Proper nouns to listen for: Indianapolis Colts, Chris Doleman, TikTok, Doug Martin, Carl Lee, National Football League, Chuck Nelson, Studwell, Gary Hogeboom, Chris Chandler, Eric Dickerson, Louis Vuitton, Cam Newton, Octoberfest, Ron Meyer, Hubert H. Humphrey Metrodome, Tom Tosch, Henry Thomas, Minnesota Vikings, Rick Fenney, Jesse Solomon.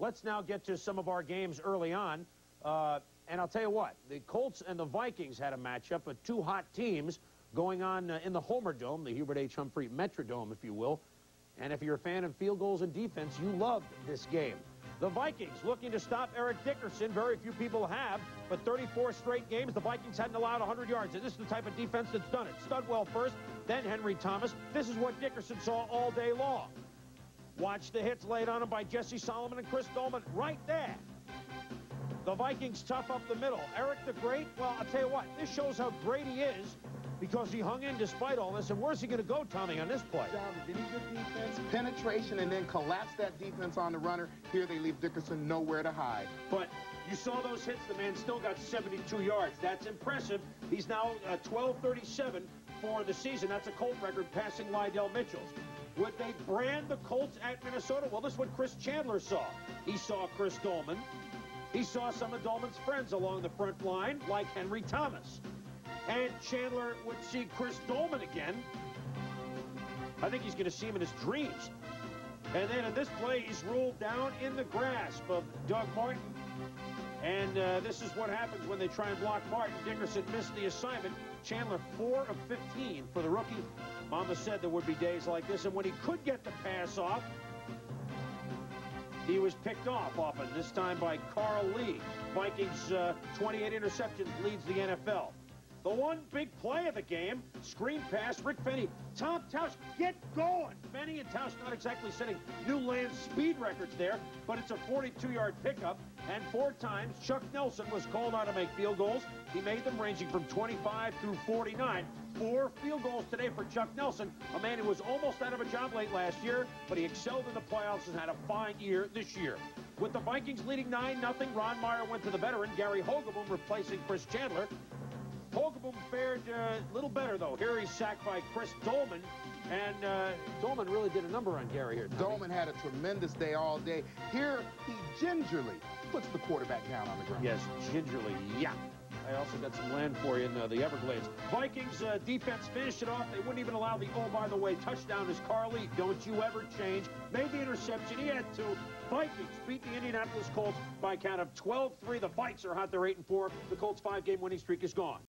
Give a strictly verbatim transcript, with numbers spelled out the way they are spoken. Let's now get to some of our games early on. Uh, and I'll tell you what, the Colts and the Vikings had a matchup of two hot teams going on uh, in the Homer Dome, the Hubert H. Humphrey Metrodome, if you will. And if you're a fan of field goals and defense, you loved this game. The Vikings looking to stop Eric Dickerson. Very few people have, but thirty-four straight games, the Vikings hadn't allowed one hundred yards. And this is the type of defense that's done it. Studwell first, then Henry Thomas. This is what Dickerson saw all day long. Watch the hits laid on him by Jesse Solomon and Chris Doleman right there. The Vikings tough up the middle. Eric the Great, well, I'll tell you what, this shows how great he is, because he hung in despite all this. And where's he going to go, Tommy, on this play? Did he get defense, penetration, and then collapse that defense on the runner? Here they leave Dickerson nowhere to hide. But you saw those hits. The man still got seventy-two yards. That's impressive. He's now uh, twelve thirty-seven for the season. That's a Colt record, passing Lydell Mitchell's. Would they brand the Colts at Minnesota? Well, this is what Chris Chandler saw. He saw Chris Doleman. He saw some of Doleman's friends along the front line, like Henry Thomas. And Chandler would see Chris Doleman again. I think he's going to see him in his dreams. And then in this play, he's rolled down in the grasp of Doug Martin. And uh, this is what happens when they try and block Martin. Dickerson missed the assignment. Chandler, four of fifteen for the rookie. Mama said there would be days like this. And when he could get the pass off, he was picked off often, this time by Carl Lee. Vikings, uh, twenty-eight interceptions, leads the N F L. The one big play of the game, screen pass, Rick Fenney. Tom Tosch, get going. Fenney and Tosch not exactly setting new land speed records there, but it's a forty-two-yard pickup. And four times, Chuck Nelson was called on to make field goals. He made them ranging from twenty-five through forty-nine. Four field goals today for Chuck Nelson, a man who was almost out of a job late last year, but he excelled in the playoffs and had a fine year this year. With the Vikings leading nine nothing, Ron Meyer went to the veteran, Gary Hogeboom replacing Chris Chandler. Hogeboom fared uh, a little better, though. Here he's sacked by Chris Doleman, and uh, Doleman really did a number on Gary here. Doleman had a tremendous day all day. Here, he gingerly puts the quarterback down on the ground. Yes, gingerly, yeah. I also got some land for you in uh, the Everglades. Vikings uh, defense finished it off. They wouldn't even allow the, oh, by the way, touchdown is Carl Lee. Don't you ever change. Made the interception. He had two. Vikings beat the Indianapolis Colts by a count of twelve three. The Vikes are hot. They're eight and four. The Colts' five-game winning streak is gone.